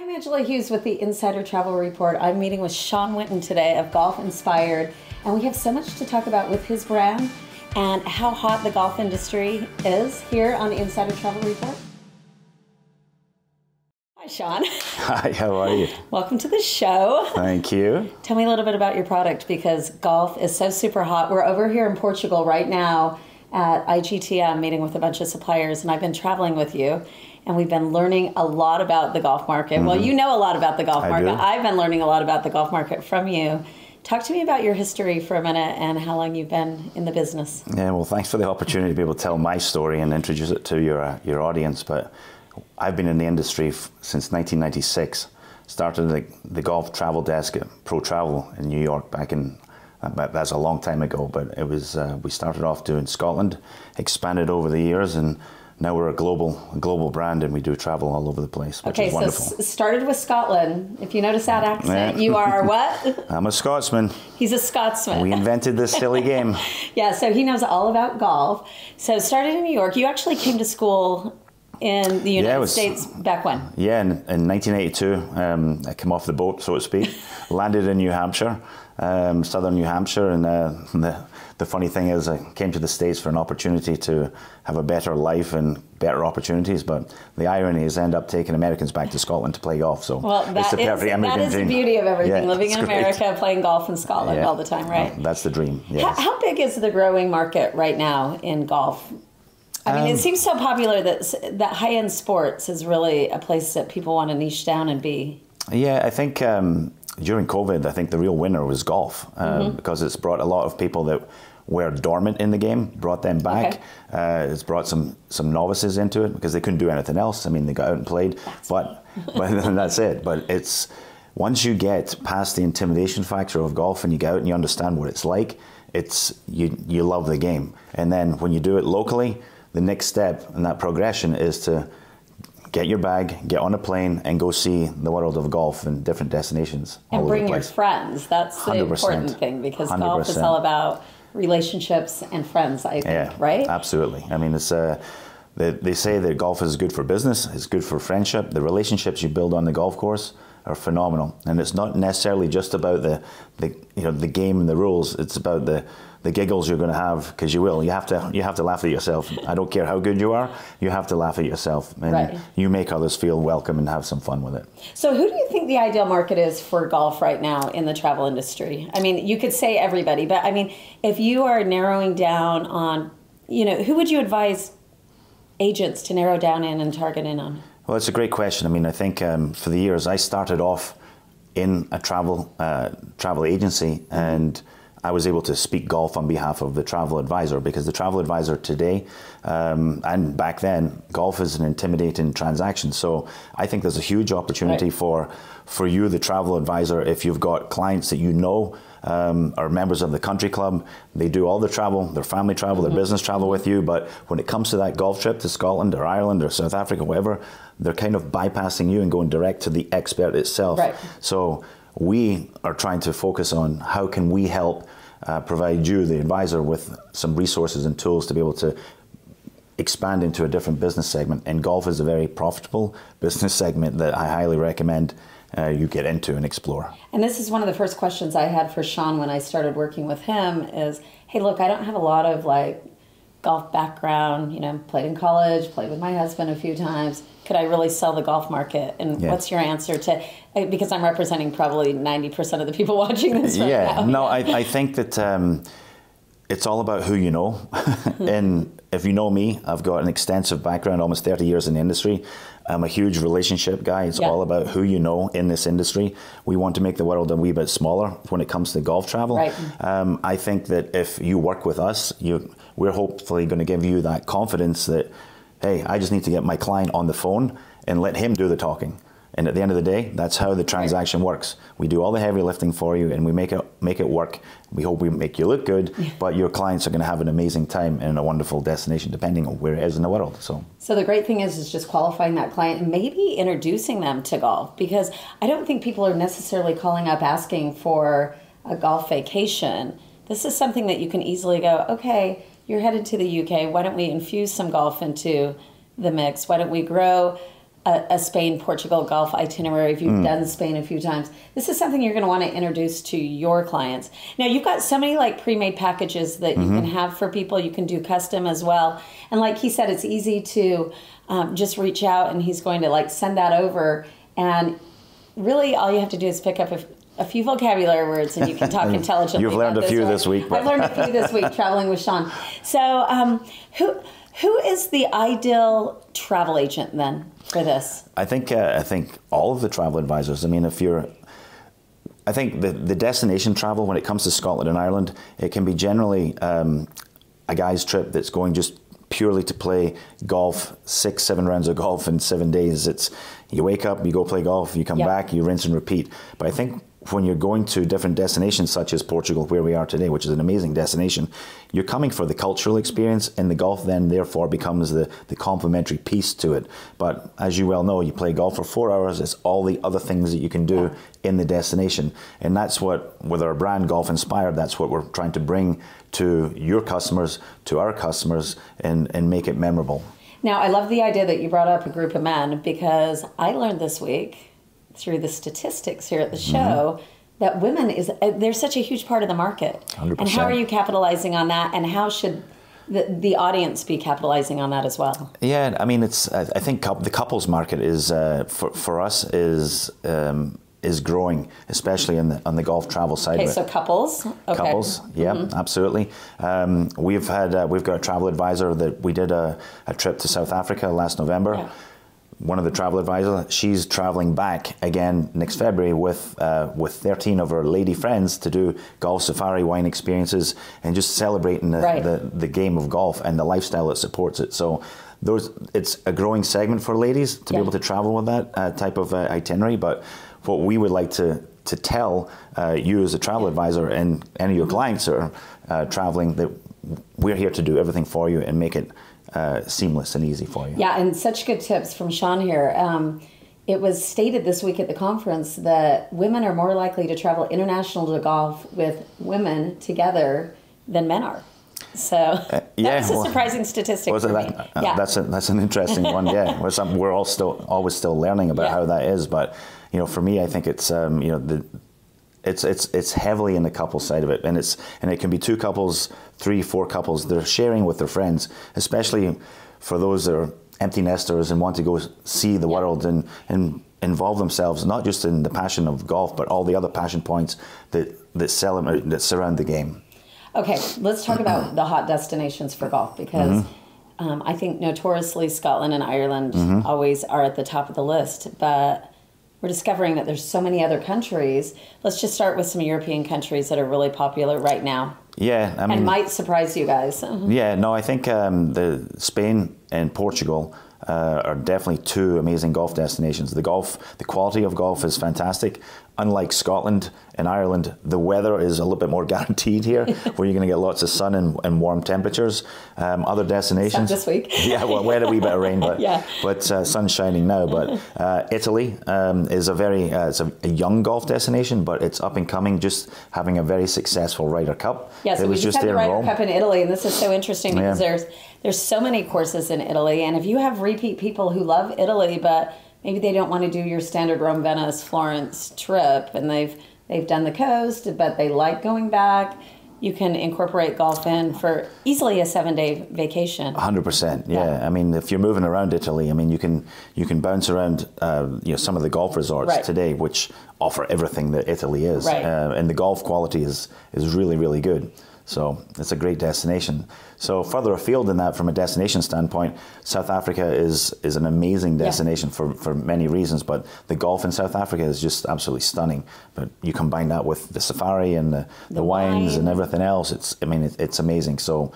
I'm Angela Hughes with the Insider Travel Report. I'm meeting with Sean Winton today of Golf Inspired, and we have so much to talk about with his brand and how hot the golf industry is here on the Insider Travel Report. Hi, Sean. Hi, how are you? Welcome to the show. Thank you. Tell me a little bit about your product, because golf is so super hot. We're over here in Portugal right now at IGTM meeting with a bunch of suppliers, and I've been traveling with you, and we've been learning a lot about the golf market. Mm-hmm. Well, you know a lot about the golf market. I've been learning a lot about the golf market from you. Talk to me about your history for a minute and how long you've been in the business. Yeah, well, thanks for the opportunity to be able to tell my story and introduce it to your audience. But I've been in the industry since 1996. Started the golf travel desk at Pro Travel in New York back in, that's a long time ago, but it was we started off doing Scotland, expanded over the years, and now we're a global brand, and we do travel all over the place, which is wonderful. Okay, so started with Scotland. If you notice that accent, yeah. You are what? I'm a Scotsman. He's a Scotsman. We invented this silly game. Yeah, so he knows all about golf. So started in New York. You actually came to school in the United States back when? Yeah, in 1982, I came off the boat, so to speak, landed in New Hampshire, southern New Hampshire, and the funny thing is I came to the States for an opportunity to have a better life and better opportunities, but the irony is I end up taking Americans back to Scotland to play golf, so it's the perfect American dream. That is the beauty of everything, living in America, playing golf in Scotland all the time, right? That's the dream, yes. How big is the growing market right now in golf? I mean, it seems so popular that high-end sports is really a place that people want to niche down and be. Yeah, I think during COVID, I think the real winner was golf because it's brought a lot of people that were dormant in the game, brought them back. Okay. It's brought some novices into it because they couldn't do anything else. I mean, they got out and played, but that's it. But it's once you get past the intimidation factor of golf and you get out and you understand what it's like, you love the game. And then when you do it locally, the next step in that progression is to get your bag, get on a plane, and go see the world of golf in different destinations. And bring your friends. That's the important thing, because golf is all about relationships and friends, I think, right? Absolutely. I mean, it's they say that golf is good for business, it's good for friendship. The relationships you build on the golf course are phenomenal, and it's not necessarily just about the game and the rules. It's about the giggles you're going to have, because you will. You have to laugh at yourself. I don't care how good you are. You have to laugh at yourself, and you make others feel welcome and have some fun with it. So, who do you think the ideal market is for golf right now in the travel industry? I mean, you could say everybody, but I mean, if you are narrowing down on, who would you advise agents to narrow down in and target in on? Well, it's a great question. I mean, I think for the years I started off in a travel agency, and I was able to speak golf on behalf of the travel advisor, because the travel advisor today and back then, golf is an intimidating transaction. So I think there's a huge opportunity for you, the travel advisor, if you've got clients that are members of the country club. They do all their travel, their family travel, their business travel with you, but when it comes to that golf trip to Scotland or Ireland or South Africa, wherever, they're kind of bypassing you and going direct to the expert itself. Right. So we are trying to focus on how can we help provide you, the advisor, with some resources and tools to be able to expand into a different business segment. And golf is a very profitable business segment that I highly recommend you get into and explore. And this is one of the first questions I had for Sean when I started working with him is, hey, look, I don't have a lot of golf background, played in college, played with my husband a few times. Could I really sell the golf market? And what's your answer to, because I'm representing probably 90% of the people watching this right now. No, I think that it's all about who you know. And if you know me, I've got an extensive background, almost 30 years in the industry. I'm a huge relationship guy. It's all about who you know in this industry. We want to make the world a wee bit smaller when it comes to golf travel. Right. I think that if you work with us, we're hopefully going to give you that confidence that, hey, I just need to get my client on the phone and let him do the talking. And at the end of the day, that's how the transaction works. We do all the heavy lifting for you, and we make it work. We hope we make you look good, but your clients are going to have an amazing time and a wonderful destination, depending on where it is in the world. So the great thing is just qualifying that client and maybe introducing them to golf, because I don't think people are necessarily calling up asking for a golf vacation. This is something that you can easily go, okay, you're headed to the UK. Why don't we infuse some golf into the mix? Why don't we grow a Spain, Portugal golf itinerary, if you've done Spain a few times, this is something you're going to want to introduce to your clients. Now, you've got so many like pre-made packages that you can have for people. You can do custom as well. And like he said, it's easy to just reach out, and he's going to like send that over. And really all you have to do is pick up a few vocabulary words, and you can talk intelligently. You've learned a few this week. I've learned a few this week traveling with Sean. So who is the ideal travel agent then for this? I think all of the travel advisors. I mean, if you're, I think the destination travel when it comes to Scotland and Ireland, it can be generally a guy's trip that's going just purely to play golf, 6-7 rounds of golf in 7 days. It's you wake up, you go play golf, you come back, you rinse and repeat. But I think when you're going to different destinations such as Portugal, where we are today, which is an amazing destination, you're coming for the cultural experience, and the golf then therefore becomes the complementary piece to it. But as you well know, you play golf for 4 hours, it's all the other things that you can do in the destination. And that's what, with our brand Golf Inspired, that's what we're trying to bring to your customers, to our customers, and make it memorable. Now, I love the idea that you brought up a group of men, because I learned this week through the statistics here at the show that women they're such a huge part of the market. 100%. And how are you capitalizing on that, and how should the audience be capitalizing on that as well? Yeah, I mean, it's I think the couples market is for us is growing, especially on the golf travel side. Okay, so couples. Okay. Couples, yeah, absolutely. We've got a travel advisor that we did a trip to South Africa last November. Yeah. One of the travel advisors, she's traveling back again next February with 13 of her lady friends to do golf safari wine experiences and just celebrating the game of golf and the lifestyle that supports it. So it's a growing segment for ladies to be able to travel with that type of itinerary. But what we would like to tell you as a travel advisor and any of your clients that are traveling, that we're here to do everything for you and make it seamless and easy for you. Yeah, and such good tips from Sean here. It was stated this week at the conference that women are more likely to travel international to golf with women together than men are. So that's a surprising statistic for me. That's an interesting one. Yeah, we're all always still learning about how that is. But you know, for me, I think it's it's heavily in the couple side of it, and it can be 2 couples, 3-4 couples. They're sharing with their friends, especially for those that are empty nesters and want to go see the world and involve themselves not just in the passion of golf, but all the other passion points that surround the game. Okay, let's talk about the hot destinations for golf, because I think notoriously Scotland and Ireland always are at the top of the list, but we're discovering that there's so many other countries. Let's just start with some European countries that are really popular right now. Yeah, I mean, and might surprise you guys. Yeah, no, I think the Spain and Portugal are definitely 2 amazing golf destinations. The quality of golf is fantastic. Unlike Scotland and Ireland, the weather is a little bit more guaranteed here, where you're going to get lots of sun and warm temperatures. Other destinations this week, well, we had a wee bit of rain, but sun's shining now. But Italy is a young golf destination, but it's up and coming. Just having a very successful Ryder Cup. Yes, yeah, so we just had the Ryder Cup in Italy, and this is so interesting because there's so many courses in Italy, and if you have repeat people who love Italy, but maybe they don't want to do your standard Rome, Venice, Florence trip, and they've done the coast, but they like going back. You can incorporate golf in for easily a 7-day vacation. 100%, yeah. I mean, if you're moving around Italy, I mean, you can bounce around some of the golf resorts today, which offer everything that Italy is, and the golf quality is really, really good. So it's a great destination. So further afield than that, from a destination standpoint, South Africa is an amazing destination for many reasons, but the golf in South Africa is just absolutely stunning. But you combine that with the safari and the wines and everything else, it's amazing. So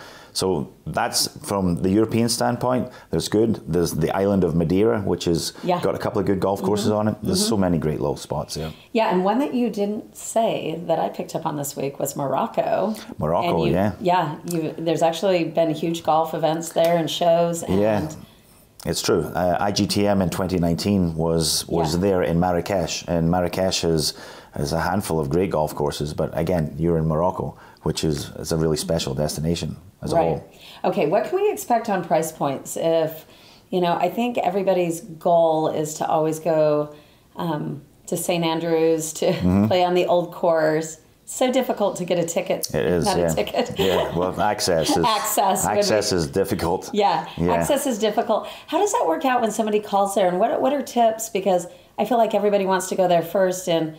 that's from the European standpoint. There's good. There's the island of Madeira, which has got a couple of good golf courses on it. There's so many great little spots there. Yeah, and one that you didn't say that I picked up on this week was Morocco. Morocco, and there's actually been huge golf events there and shows. And it's true. IGTM in 2019 was there in Marrakesh, and Marrakesh is a handful of great golf courses. But again, you're in Morocco, which is a really special destination as a whole. Okay, what can we expect on price points if You know, I think everybody's goal is to always go to St. Andrews to play on the old course. So difficult to get a ticket. It is, not a ticket. Yeah, well, access is difficult. Yeah. Access is difficult. How does that work out when somebody calls there, and what are tips? Because I feel like everybody wants to go there first, and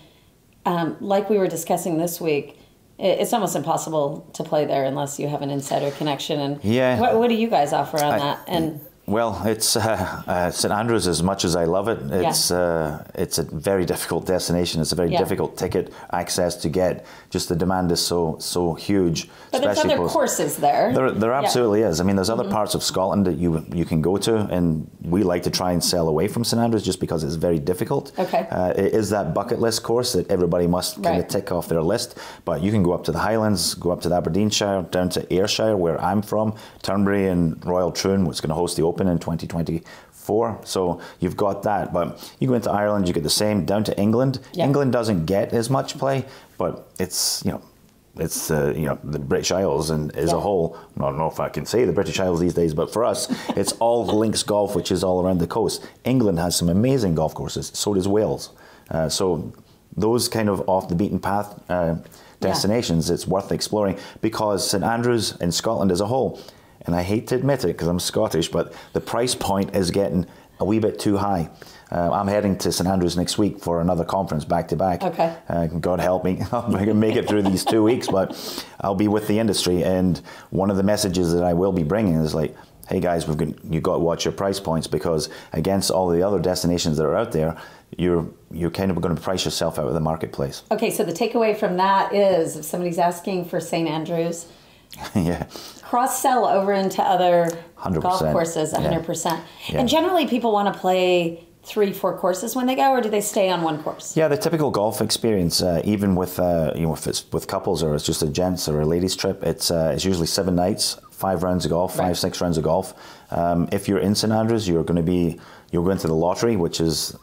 like we were discussing this week, it's almost impossible to play there unless you have an insider connection. And what do you guys offer on that? And well, it's St. Andrews, as much as I love it, it's a very difficult destination. It's a very difficult ticket access to get. Just the demand is so huge. But there's other courses there. There absolutely is. I mean, there's other parts of Scotland that you can go to, and we like to try and sell away from St. Andrews just because it's very difficult. Okay. It is that bucket list course that everybody must kind of tick off their list. But you can go up to the Highlands, go up to the Aberdeenshire, down to Ayrshire, where I'm from, Turnberry and Royal Troon, which is going to host the Open in 2024, so you've got that. But you go into Ireland, you get the same. Down to England, England doesn't get as much play, but it's the British Isles and as a whole. I don't know if I can say the British Isles these days, but for us, it's all links golf, which is all around the coast. England has some amazing golf courses. So does Wales. So those kind of off the beaten path destinations, it's worth exploring, because St Andrews in Scotland as a whole. And I hate to admit it because I'm Scottish, but the price point is getting a wee bit too high. I'm heading to St Andrews next week for another conference back-to-back. Okay. God help me, I'm going to make it through these 2 weeks, but I'll be with the industry. And one of the messages that I will be bringing is like, hey guys, you've got to watch your price points, because against all the other destinations that are out there, you're kind of going to price yourself out of the marketplace. Okay, so the takeaway from that is if somebody's asking for St Andrews, cross-sell over into other golf courses, 100%. Yeah. And generally people want to play 3-4 courses when they go, or do they stay on one course? Yeah, the typical golf experience, even with, if it's with couples or it's just a gents or a ladies trip, it's usually 7 nights, 5 rounds of golf, 5-6 rounds of golf. If you're in St Andrews, you're going to the lottery, which is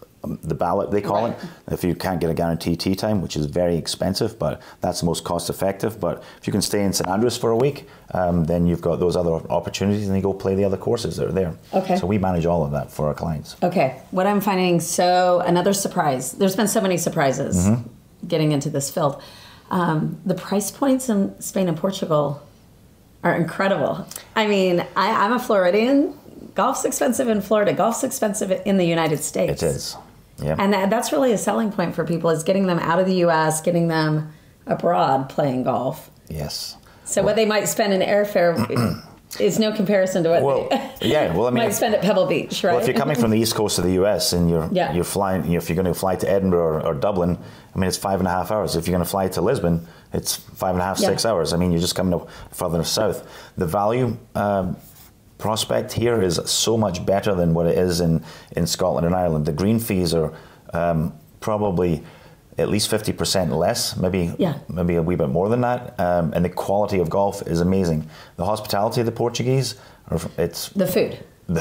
the ballot, they call it. If you can't get a guaranteed tee time, which is very expensive, but that's the most cost effective. But if you can stay in St Andrews for a week, then you've got those other opportunities, and you go play the other courses that are there. Okay. So we manage all of that for our clients. Okay. What I'm finding, another surprise. There's been so many surprises getting into this field. The price points in Spain and Portugal are incredible. I mean, I'm a Floridian. Golf's expensive in Florida. Golf's expensive in the United States. It is. Yeah. And that's really a selling point for people, is getting them out of the U.S., getting them abroad playing golf. Yes. So what they might spend in airfare is no comparison to what they might spend at Pebble Beach, right? Well, if you're coming from the east coast of the U.S. and you're flying, if you're going to fly to Edinburgh or Dublin, I mean, it's 5.5 hours. If you're going to fly to Lisbon, it's 5.5, 6 hours. I mean, you're just coming further south. The value prospect here is so much better than what it is in Scotland and Ireland. The green fees are probably at least 50% less, maybe a wee bit more than that. And the quality of golf is amazing. The hospitality of the Portuguese, the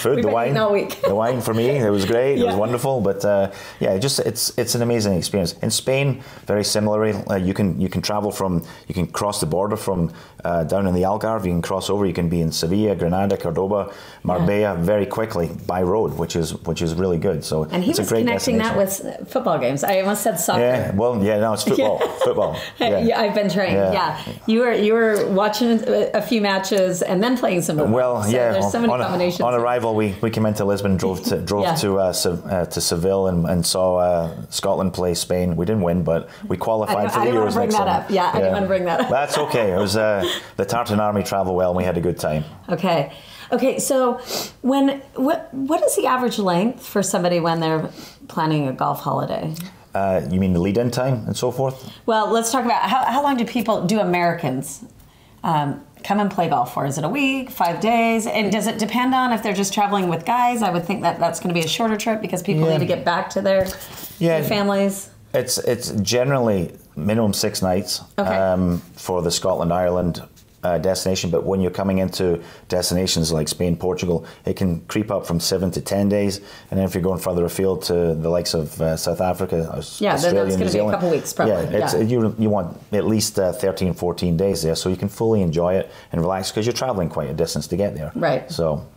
food, the wine, all week. The wine for me, it was great. It was wonderful, but it's an amazing experience. In Spain, very similarly, you can travel you can cross the border from down in the Algarve. You can cross over. You can be in Sevilla, Granada, Cordoba, Marbella very quickly by road, which is really good. So and he it's was a great connecting that with football games. I almost said soccer. Yeah, well, yeah, no, it's football. Football. Yeah. I've been trained. Yeah. You were watching a few matches and then playing some. There's so many combinations. On a ride. We came into Lisbon, drove to Seville, and saw Scotland play Spain. We didn't win, but we qualified for the Euros next summer. I didn't want to bring that up. That's okay. It was the Tartan Army travel well, and we had a good time. Okay. So, what is the average length for somebody when they're planning a golf holiday? You mean the lead-in time and so forth? Well, let's talk about how long do Americans come and play golf for? Is it a week, 5 days? And does it depend on if they're just traveling with guys? I would think that that's going to be a shorter trip because people need to get back to their families. It's generally minimum 6 nights for the Scotland-Ireland destination, but when you're coming into destinations like Spain, Portugal, it can creep up from 7 to 10 days, and then if you're going further afield to the likes of South Africa, Australia, New Zealand, that's going to be a couple weeks probably. You want at least 13, 14 days there, so you can fully enjoy it and relax because you're traveling quite a distance to get there. Right. So.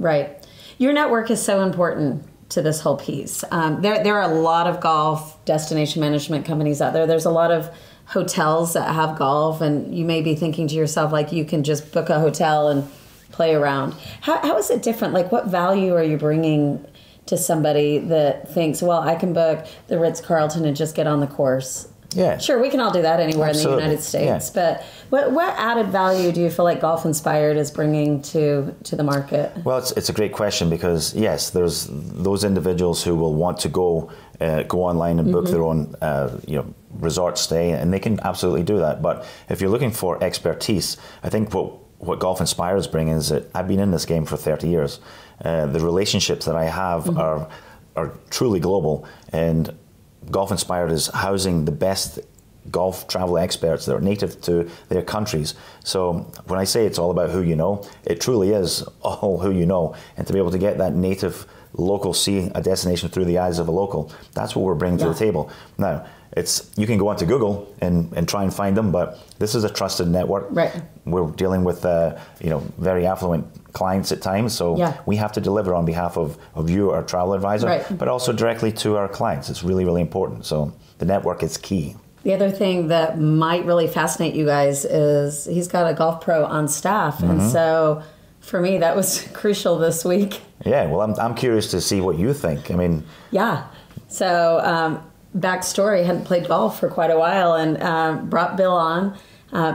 Right. Your network is so important to this whole piece. There are a lot of golf destination management companies out there. There's a lot of hotels that have golf, and you may be thinking to yourself, like, you can just book a hotel and play around. How is it different? Like, what value are you bringing to somebody that thinks, well, I can book the Ritz-Carlton and just get on the course? Yeah. Sure, we can all do that anywhere Absolutely. In the United States. Yeah. But what added value do you feel like Golf Inspired is bringing to the market? Well, it's a great question, because, yes, there's those individuals who will want to go online and book their own resort stay, and they can absolutely do that. But if you're looking for expertise, I think what Golf Inspired is bringing is that I've been in this game for 30 years. The relationships that I have are truly global, and Golf Inspired is housing the best golf travel experts that are native to their countries. So when I say it's all about who you know, it truly is all who you know. And to be able to get that native local, see a destination through the eyes of a local, that's what we're bringing to the table. Now, you can go onto Google and try and find them, but this is a trusted network. Right. We're dealing with very affluent clients at times, so we have to deliver on behalf of you, our travel advisor, but also directly to our clients. It's really, really important. So the network is key. The other thing that might really fascinate you guys is he's got a golf pro on staff, and so for me that was crucial this week. Yeah, well, I'm curious to see what you think. I mean, yeah. So. Backstory, hadn't played golf for quite a while, and brought Bill on.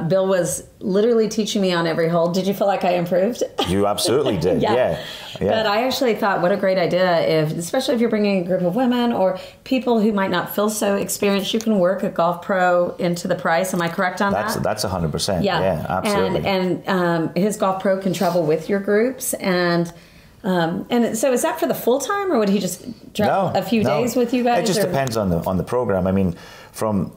Bill was literally teaching me on every hole. Did you feel like I improved? You absolutely did, yeah. But I actually thought, what a great idea, especially if you're bringing a group of women or people who might not feel so experienced, you can work a golf pro into the price. Am I correct on that? That's 100%, yeah, absolutely. And his golf pro can travel with your groups, and so is that for the full time, or would he just drop a few days with you guys? It just depends on the program. I mean,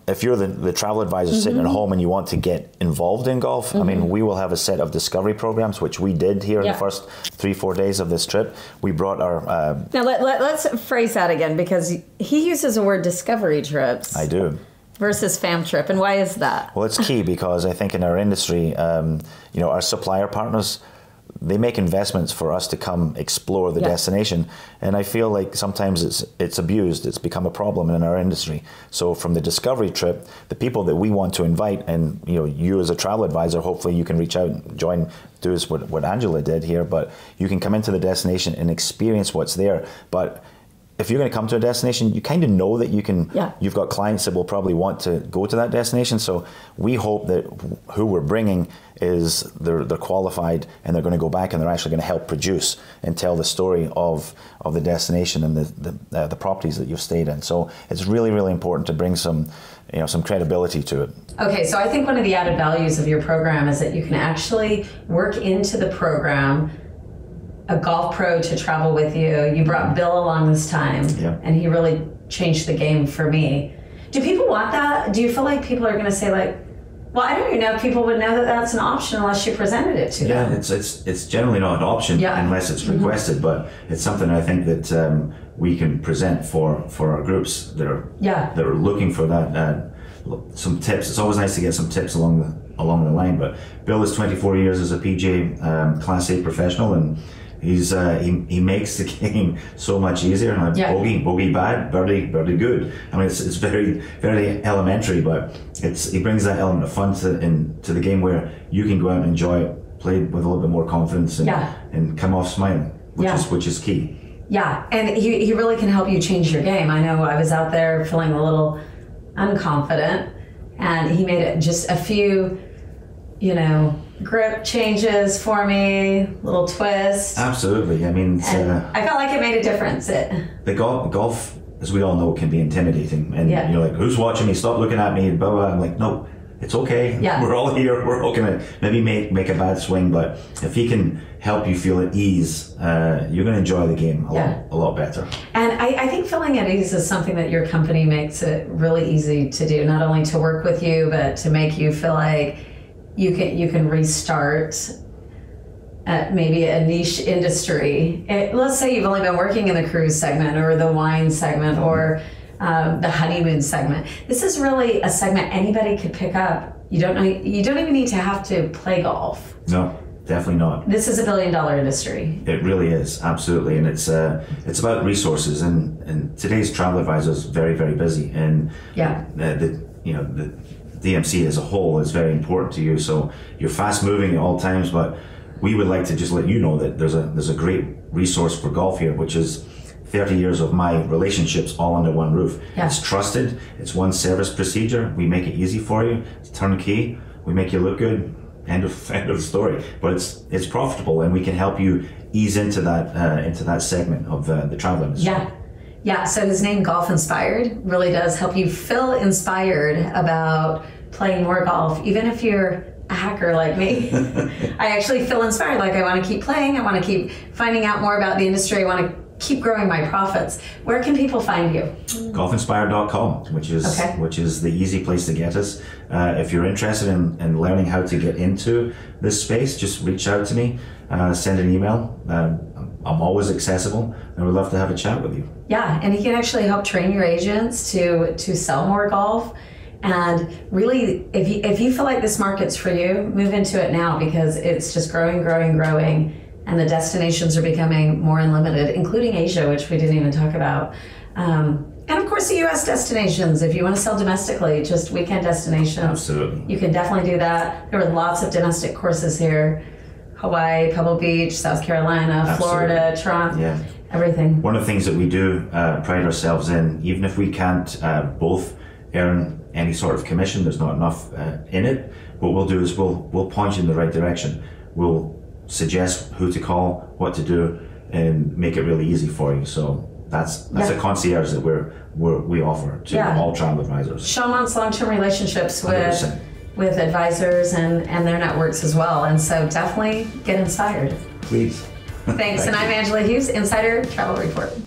if you're the travel advisor sitting at home and you want to get involved in golf, I mean, we will have a set of discovery programs, which we did here in the first 3-4 days of this trip. We brought our... Now, let's phrase that again, because he uses the word discovery trips. I do. Versus fam trip, and why is that? Well, it's key because I think in our industry, our supplier partners... they make investments for us to come explore the destination, and I feel like sometimes it's abused. It's become a problem in our industry. So from the discovery trip, the people that we want to invite, and you as a travel advisor, hopefully you can reach out and join, do what Angela did here, but you can come into the destination and experience what's there. But if you're going to come to a destination, you kind of know that you can. Yeah. You've got clients that will probably want to go to that destination. So we hope that who we're bringing is they're qualified and they're going to go back and they're actually going to help produce and tell the story of the destination and the properties that you've stayed in. So it's really, really important to bring some credibility to it. Okay, so I think one of the added values of your program is that you can actually work into the program a golf pro to travel with you. You brought Bill along this time, and he really changed the game for me. Do people want that? Do you feel like people are going to say, like, well, I don't even know if people would know that that's an option unless you presented it to them? Yeah, it's generally not an option unless it's requested, but it's something I think that we can present for our groups that are looking for that. Some tips. It's always nice to get some tips along the line, but Bill is 24 years as a PGA Class A professional, and he makes the game so much easier. Like bogey bad, birdie good. I mean, it's very, very elementary, but he brings that element of fun to the game where you can go out and enjoy it, play with a little bit more confidence, and come off smiling, which is key. Yeah, and he really can help you change your game. I know I was out there feeling a little unconfident, and he made it just a few, grip changes for me, little twist. Absolutely. I mean, I felt like it made a difference. The golf, as we all know, can be intimidating, and you're like, who's watching me? Stop looking at me. Blah, blah. I'm like, no, it's okay. Yeah. We're all here. We're all gonna maybe make a bad swing, but if he can help you feel at ease, you're gonna enjoy the game a lot better. And I think feeling at ease is something that your company makes it really easy to do, not only to work with you, but to make you feel like you can restart at maybe a niche industry. Let's say you've only been working in the cruise segment or the wine segment or the honeymoon segment. This is really a segment anybody could pick up. You don't even need to have to play golf. No. Definitely not. This is a billion-dollar industry. It really is, absolutely, and it's about resources. And today's travel advisor is very, very busy, and yeah, the DMC as a whole is very important to you. So you're fast moving at all times, but we would like to just let you know that there's a great resource for golf here, which is 30 years of my relationships all under one roof. Yeah. It's trusted. It's one service procedure. We make it easy for you. It's turnkey. We make you look good. End of story. But it's profitable, and we can help you ease into that segment of the travel industry. Yeah. Yeah, so his name, Golf Inspired, really does help you feel inspired about playing more golf, even if you're a hacker like me. I actually feel inspired, like I want to keep playing, I want to keep finding out more about the industry, I want to keep growing my profits. Where can people find you? GolfInspired.com, which is the easy place to get us. If you're interested in learning how to get into this space, just reach out to me, send an email. I'm always accessible, and we'd love to have a chat with you. Yeah, and he can actually help train your agents to sell more golf. And really, if you feel like this market's for you, move into it now, because it's just growing, growing, growing, and the destinations are becoming more unlimited, including Asia, which we didn't even talk about. And of course, the U.S. destinations. If you want to sell domestically, just weekend destinations. Absolutely. You can definitely do that. There were lots of domestic courses here. Hawaii, Pebble Beach, South Carolina, absolutely. Florida, Toronto, yeah. Everything. One of the things that we do pride ourselves in, even if we can't both earn any sort of commission, there's not enough in it, what we'll do is we'll point you in the right direction. We'll suggest who to call, what to do, and make it really easy for you. So that's a concierge that we offer to all travel advisors. Sean wants long-term relationships with 100%. With advisors and their networks as well. And so definitely get inspired. Please. Thanks. Thank you. I'm Angela Hughes, Insider Travel Report.